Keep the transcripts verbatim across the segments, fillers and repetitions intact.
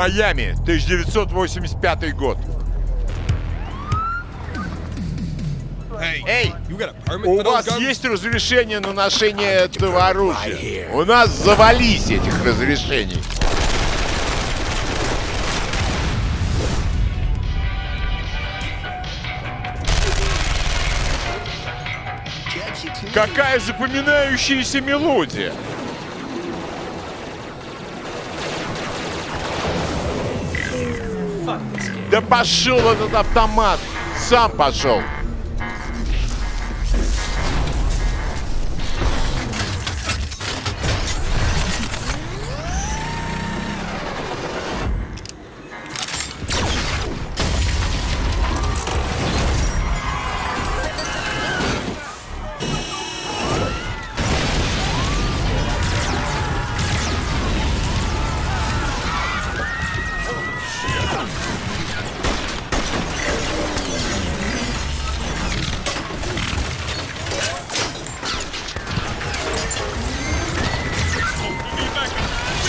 Майами, тысяча девятьсот восемьдесят пятый год. Эй, у вас есть разрешение на ношение этого оружия? У нас завались этих разрешений. Какая запоминающаяся мелодия! Да пошел этот автомат! Сам пошел!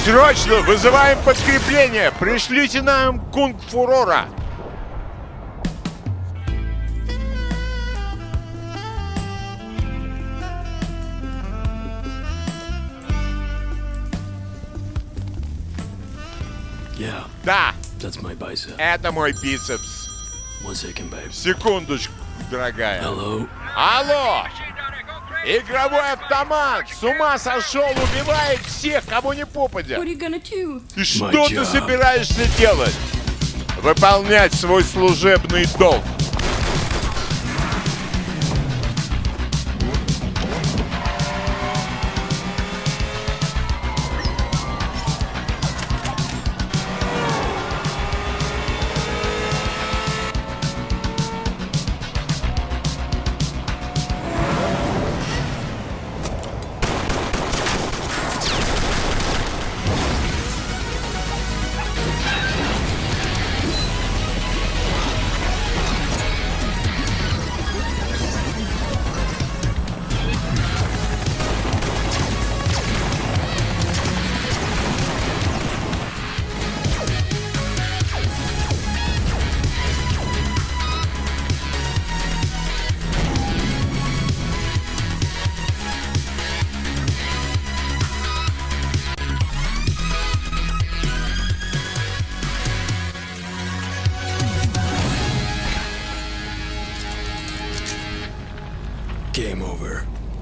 Срочно вызываем подкрепление! Пришлите нам Кунг Фьюри! Yeah. Да! That's my bicep. Это мой бицепс. One second, babe. Секундочку, дорогая. Hello. Алло! Игровой автомат! С ума сошел, убивает всех, кого не попадя! И что ты собираешься делать? Выполнять свой служебный долг!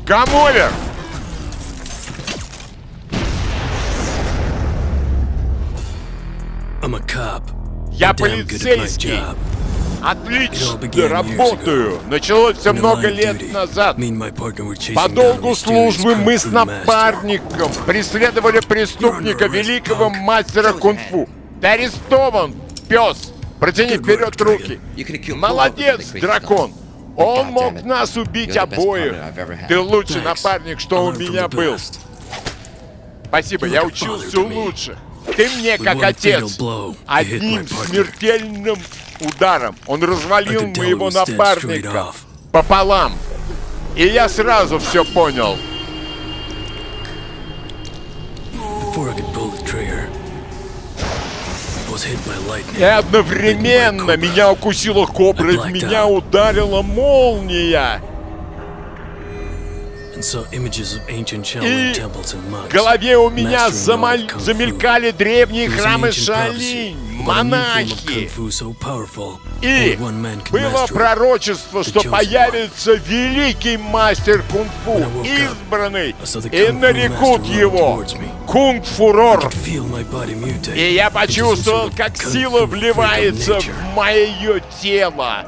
Камовер! Я полицейский! Отлично работаю! Началось все много лет назад. По долгу службы мы с напарником преследовали преступника, великого мастера кунг-фу. Ты арестован, пес! Протяни вперед руки! Молодец, дракон! Он мог нас убить обоих. Ты лучший напарник, что у меня был. Спасибо, я учился лучше. Ты мне как отец. Одним смертельным ударом он развалил моего напарника пополам. И я сразу все понял. И одновременно меня укусила кобра, и в меня ударила молния. И в голове у меня замелькали древние храмы Шаолинь, монахи. И было пророчество, что появится великий мастер кунг-фу, избранный, и нарекут его Кунг Фьюри. И я почувствовал, как сила вливается в мое тело.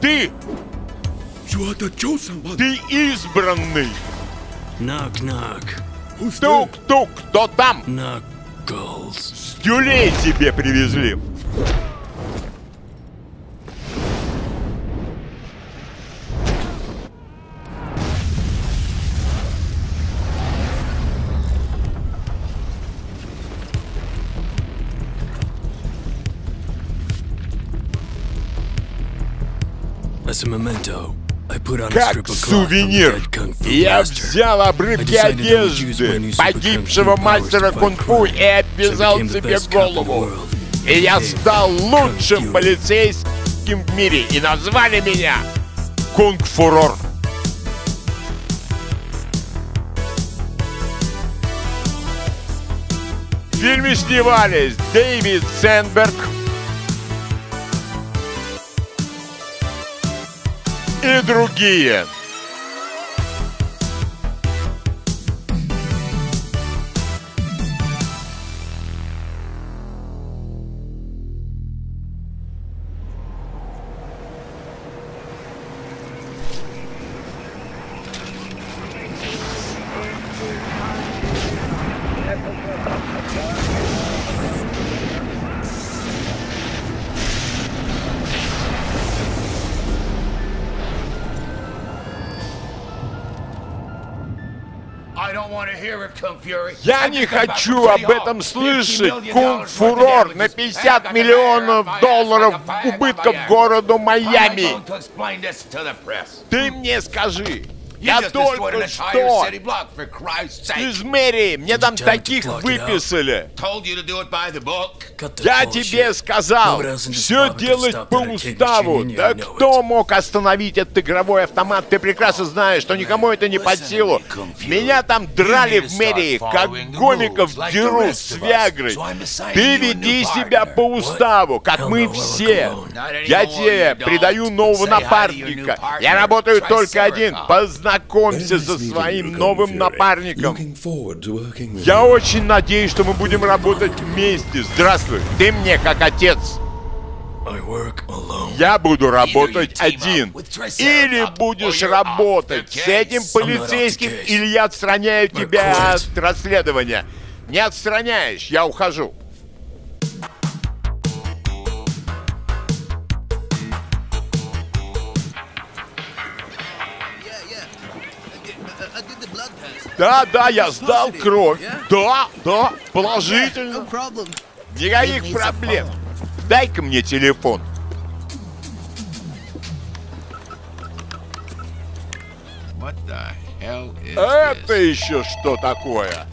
Ты! Ты избранный! Тук-тук, кто там? Стюлей тебе привезли! Как сувенир, я взял обрывки одежды погибшего мастера кунг-фу и обвязал себе голову. И я стал лучшим полицейским в мире, и назвали меня Кунг-фурор. В фильме снимались Дэвид Сэндберг и другие. Я не хочу об этом слышать. Кунг-фурор на пятьдесят миллионов долларов убытков городу Майами. Ты мне скажи, я только что из мэрии, мне там таких выписали. Я тебе сказал, все делать по уставу. Да кто мог остановить этот игровой автомат? Ты прекрасно знаешь, что никому это не под силу. Меня там драли в мэрии, как гомиков дерут с Виагрой. Ты веди себя по уставу, как мы все. Я тебе придаю нового напарника. Я работаю только один. Познакомься со своим новым напарником. Я очень надеюсь, что мы будем работать вместе. Здравствуй. Ты мне как отец. Я буду работать один. Или будешь работать с этим полицейским, или я отстраняю тебя от расследования. Не отстраняешь, я ухожу. Да, да, я сдал кровь. Да, да, положительно. Никаких проблем. Дай-ка мне телефон. Это еще что такое?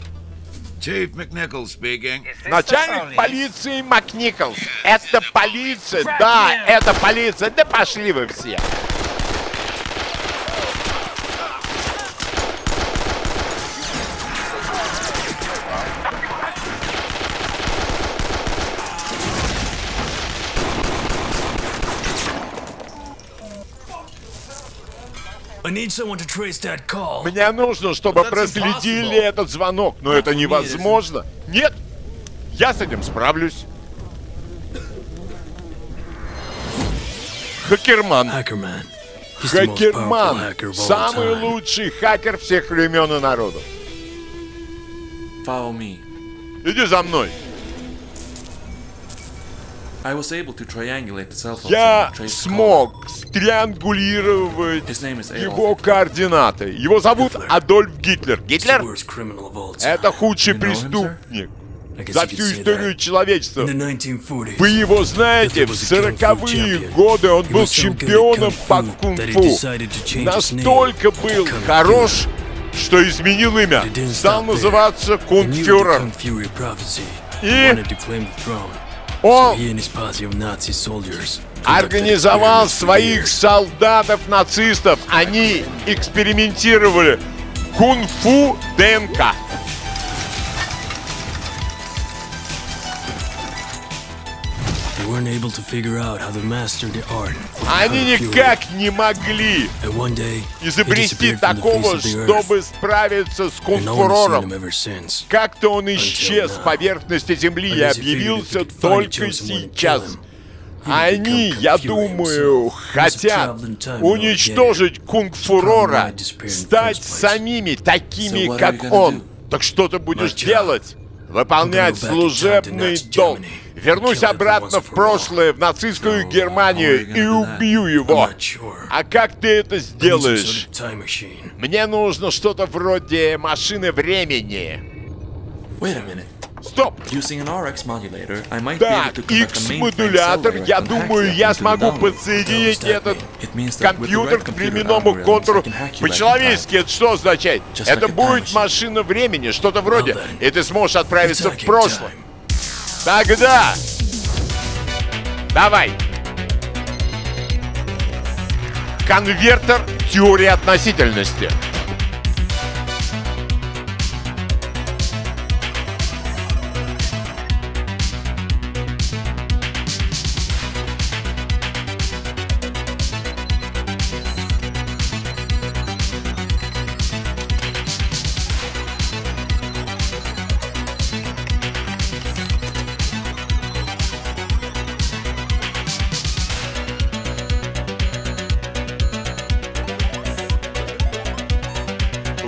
Начальник полиции Макниколс. Это полиция, да, это полиция. Да пошли вы все. Мне нужно, чтобы проследили этот звонок, но это невозможно. Нет, я с этим справлюсь. Хакерман. Хакерман. Самый лучший хакер всех времен и народов. Иди за мной. Я смог триангулировать его координаты. Его зовут Адольф Гитлер. Гитлер? Это худший преступник за всю историю человечества. Вы его знаете, в сороковые годы он был чемпионом по кунг-фу. Настолько был хорош, что изменил имя. Стал называться Кунг Фьюри. И... он организовал своих солдатов-нацистов. Они экспериментировали кунг-фу ДНК. Они никак не могли изобрести такого, чтобы справиться с кунг-фурором. Как-то он исчез с поверхности земли и объявился только сейчас. Они, я думаю, хотят уничтожить кунг-фурора, стать самими такими, как он. Так что ты будешь делать? Выполнять служебный долг. Вернусь обратно в прошлое, в нацистскую Германию, и убью его. А как ты это сделаешь? Мне нужно что-то вроде машины времени. Стоп! Так, X-модулятор, я думаю, я смогу подсоединить этот компьютер к временному контуру по-человечески. Это что означает? Это будет машина времени, что-то вроде. И ты сможешь отправиться в прошлое. Тогда... Давай! Конвертер теории относительности.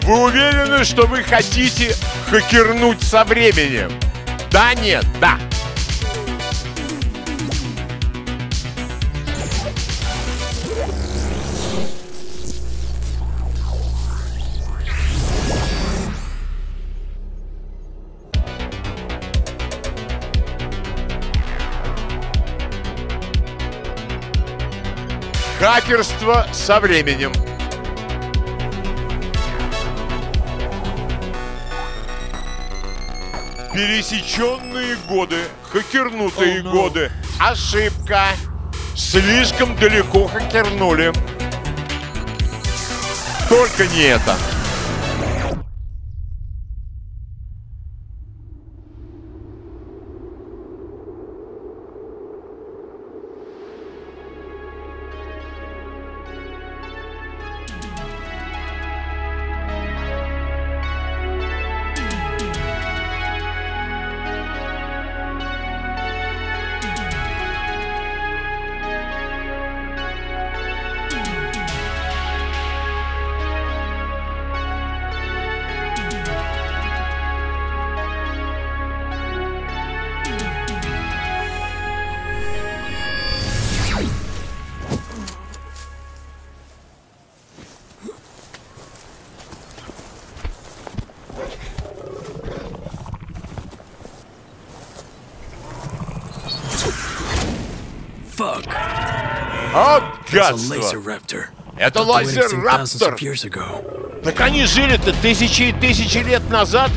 Вы уверены, что вы хотите хакернуть со временем? Да, нет, да. Хакерство со временем. Пересеченные годы, хакернутые oh, no. годы. Ошибка. Слишком далеко хакернули. Только не это. От гадства! Это лазер-раптор! Так они жили-то тысячи и тысячи лет назад!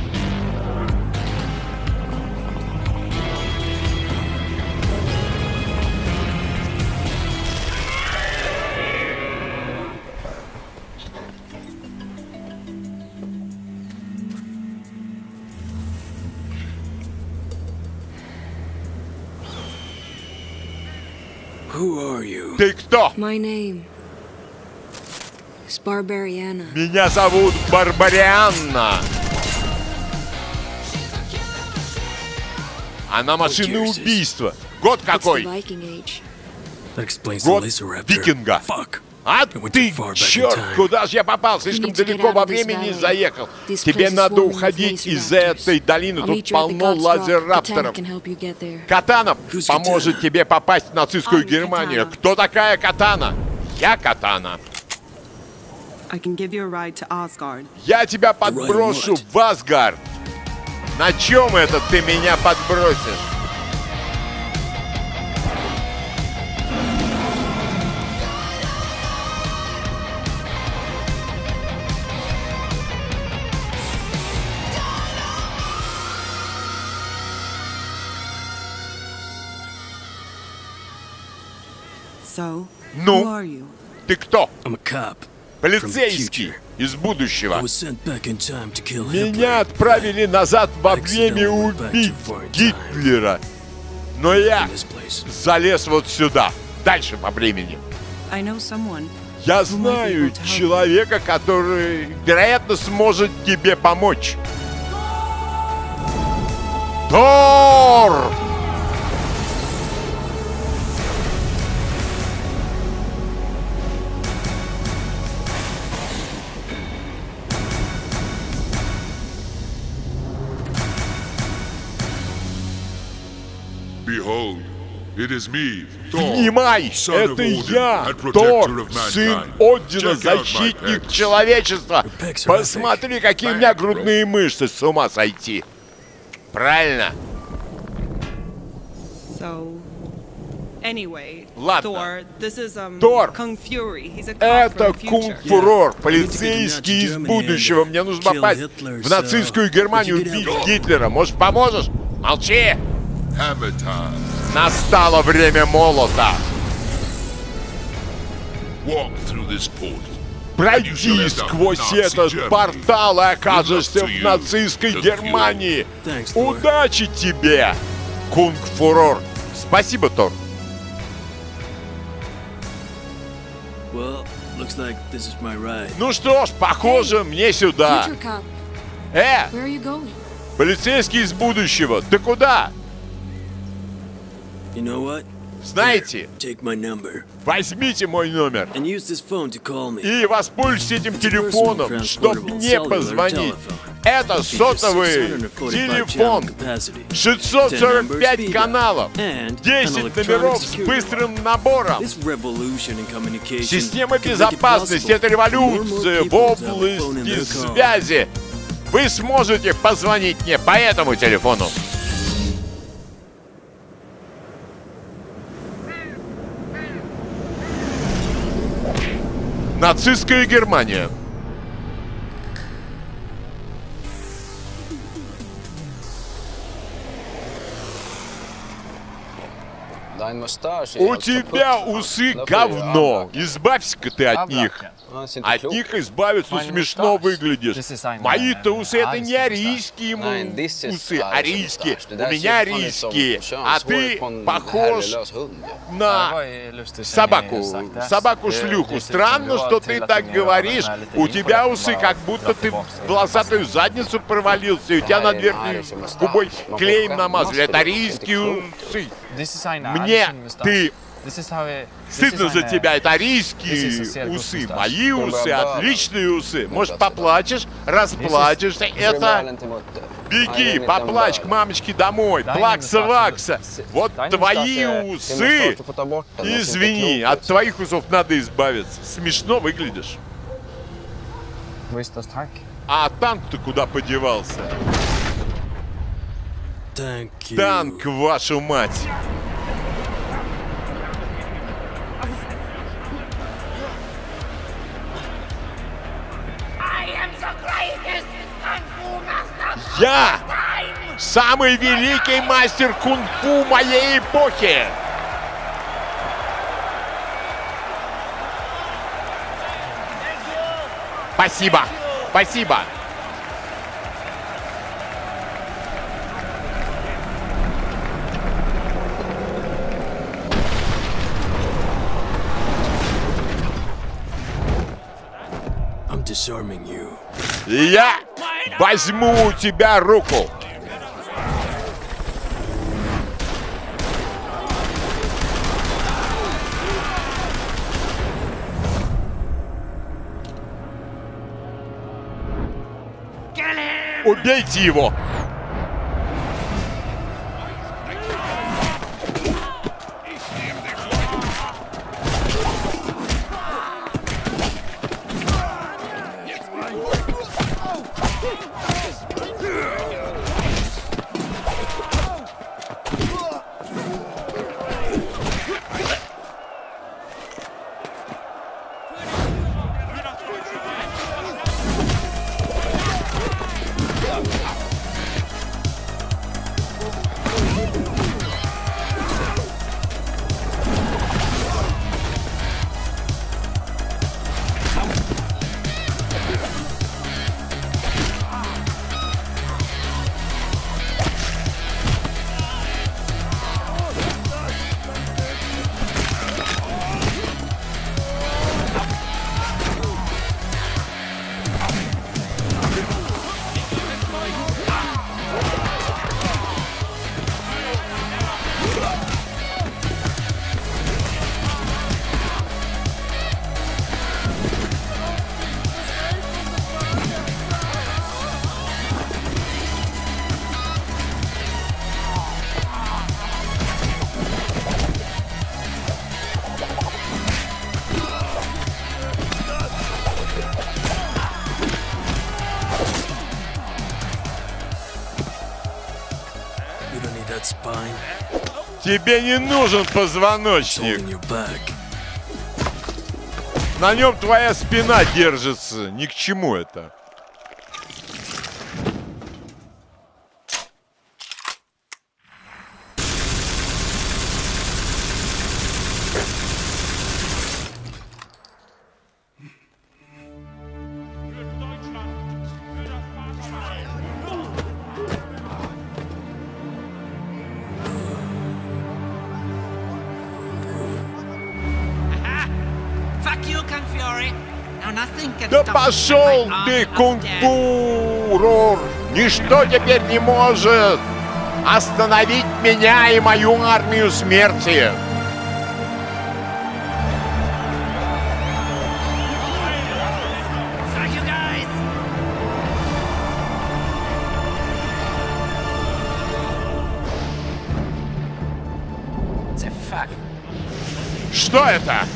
Ты кто? Меня зовут Барбарианна. Она машина убийства. Год какой? Год викинга. А ты, черт, куда же я попал? Слишком далеко во времени заехал. Тебе надо уходить из этой долины. Тут полно лазер-рапторов. Катана поможет тебе попасть в нацистскую Германию. Кто такая Катана? Я Катана. Я тебя подброшу в Асгард. На чем это ты меня подбросишь? Ну, ты кто? Полицейский из будущего. Меня отправили назад во время убить Гитлера. Но я залез вот сюда, дальше по времени. Я знаю человека, который, вероятно, сможет тебе помочь. Тор! Внимай! Это я, Тор, сын Одина, защитник человечества! Посмотри, какие у меня грудные мышцы, с ума сойти! Правильно. So, anyway, Ладно. Тор, Кунг Фьюри. Это Кунг Фюрер, полицейский из будущего. Мне нужно попасть в нацистскую Германию, убить Гитлера. Может, поможешь? Молчи! Настало время молота. Пройди сквозь этот портал и окажешься в нацистской Германии. Удачи тебе, Кунг Фюрер. Спасибо, Тор. Ну что ж, похоже, мне сюда. Э, полицейский из будущего, ты куда? Знаете, возьмите мой номер и воспользуйтесь этим телефоном, чтобы мне позвонить. Это сотовый телефон, шестьсот сорок пять каналов, десять номеров с быстрым набором. Система безопасности — это революция в области связи. Вы сможете позвонить мне по этому телефону. Нацистская Германия. У тебя усы говно. Избавься-ка ты от них. От них избавиться смешно выглядишь. Мои-то усы — это не арийские усы, арийские. У меня арийские. А ты похож на собаку. Собаку-шлюху. Странно, что ты так говоришь. У тебя усы, как будто ты в волосатую задницу провалился, и у тебя над верхней губой клеем намазали. Это арийские усы. Мне ты... Стыдно за тебя, это арийские усы, мои усы, отличные усы. Может, поплачешь, расплачешься, это... Беги, поплачь к мамочке домой, плакса-вакса. Вот твои усы, извини, от твоих усов надо избавиться. Смешно выглядишь. А танк-то куда подевался? Танк, вашу мать. Я самый великий мастер кунг-фу моей эпохи! Спасибо! Спасибо! Я возьму у тебя руку. Убейте его. Тебе не нужен позвоночник. На нем твоя спина держится. Ни к чему это. Да пошел ты, кунг-фу-рор! Ничто теперь не может остановить меня и мою армию смерти! Что это?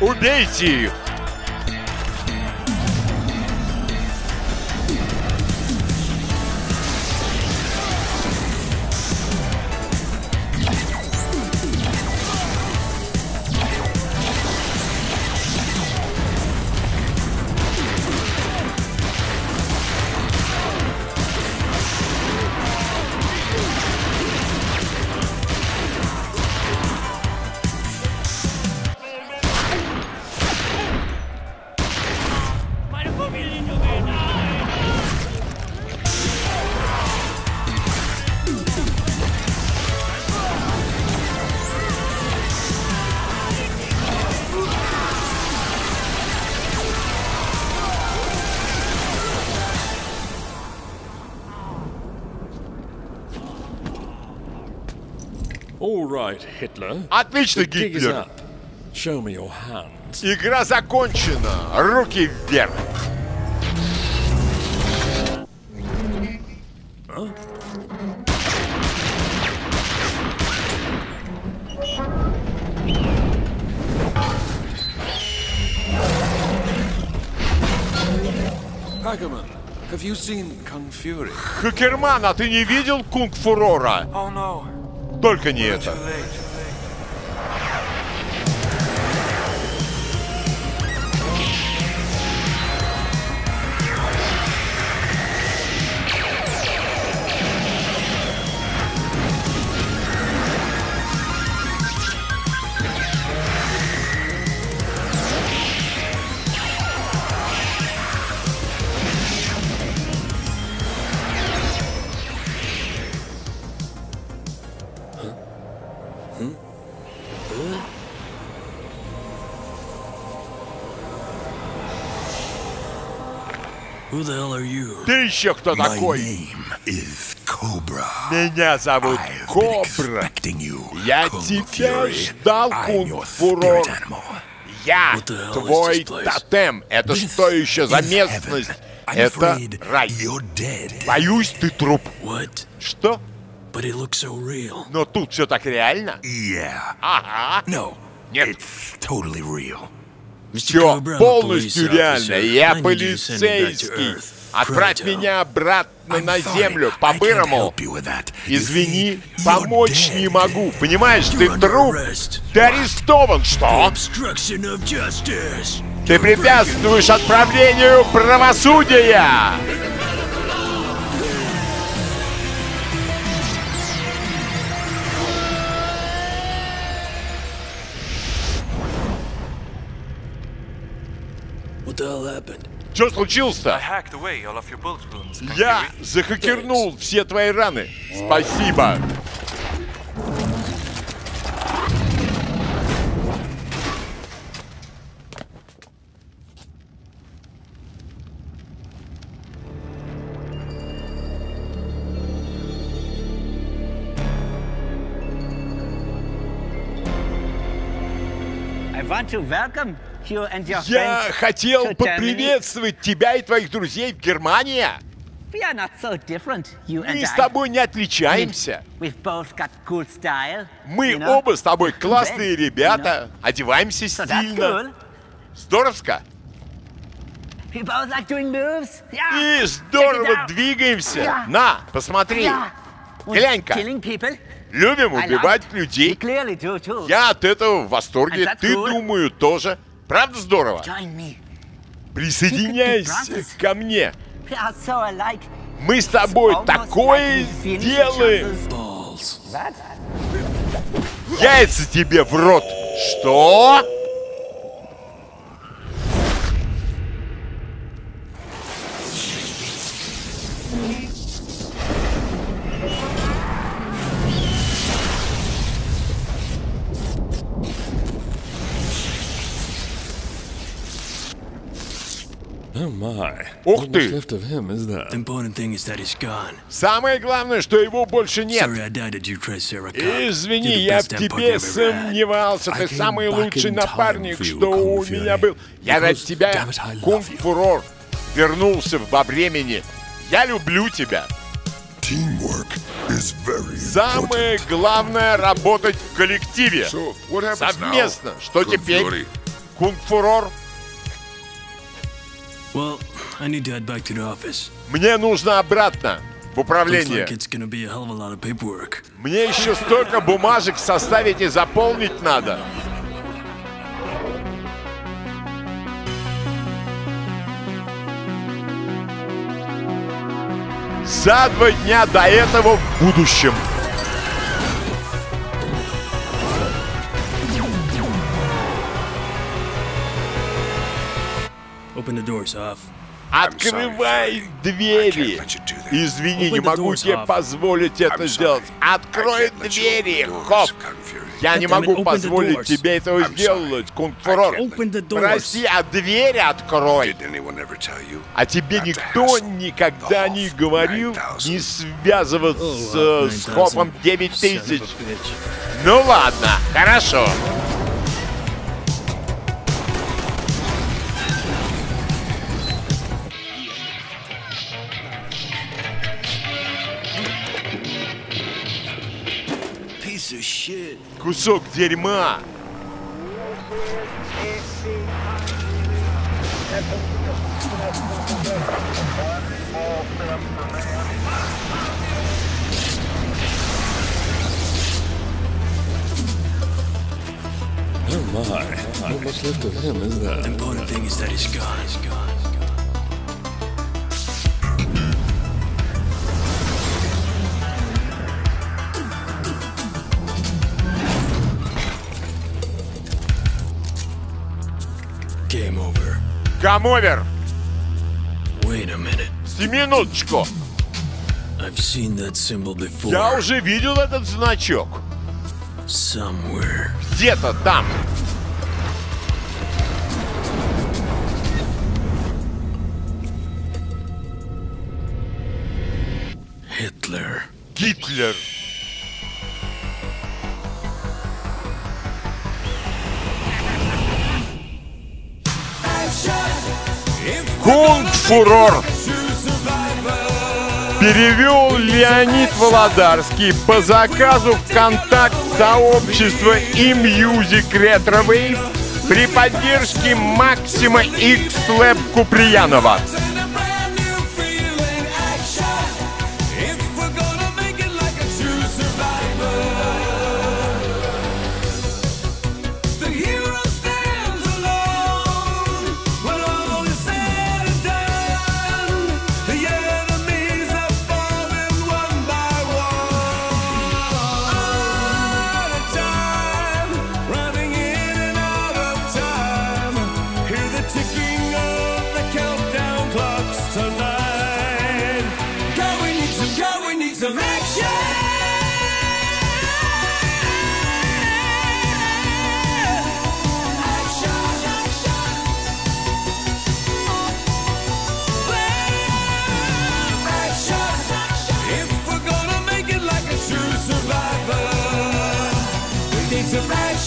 Убейте их! Отлично, Гитлер. Игра закончена. Руки вверх. Хакерман, а ты не видел Кунг Фьюри? Только не это. Ты еще кто такой? Меня зовут Кобра. Я тебя ждал, Кунг Фьюри. Я твой тотем. Это что еще за местность? Это рай. Боюсь, ты труп. Что? Но тут все так реально? Ага. Нет. Все полностью реально. Я полицейский. Отправь меня обратно на землю, по-бырому. Извини, помочь не могу. Понимаешь, ты труп. Ты арестован, что? Ты препятствуешь отправлению правосудия. Что случилось-то? Я захакернул все твои раны. Спасибо. Я хотел поприветствовать тебя и твоих друзей в Германии. Мы с тобой не отличаемся. Мы оба с тобой классные ребята, одеваемся стильно. Здоровско. И здорово двигаемся. На, посмотри. Глянь-ка. Любим убивать людей. Я от этого в восторге. Ты, думаю, тоже. Правда здорово? Присоединяйся ко мне. Мы с тобой такое сделаем. Яйца тебе в рот. Что? Ух ты! Самое главное, что его больше нет. Извини, я в тебе сомневался. Ты самый лучший напарник, что у меня был. Я ради тебя, Кунг Фьюри, вернулся во времени. Я люблю тебя. Самое главное — работать в коллективе. Совместно. Что теперь? Кунг Фьюри? Мне нужно обратно в управление. Мне еще столько бумажек составить и заполнить надо. За два дня до этого в будущем. Открывай двери. Извини, не могу тебе позволить это сделать. Открой двери, Хоп. Я не могу позволить тебе этого сделать, Кунг Фьюри. Прости, а дверь открой. А тебе никто никогда не говорил не связываться с Хопом девять тысяч? Ну ладно, хорошо. Кусок дерьма. Камовер! Семинуточку! Я уже видел этот значок. Где-то там. Гитлер. Гитлер. Кунг Фьюри перевел Леонид Володарский по заказу ВКонтакт сообщества e-music Retro Wave при поддержке Максима Икс-Лэб Куприянова. Surprise!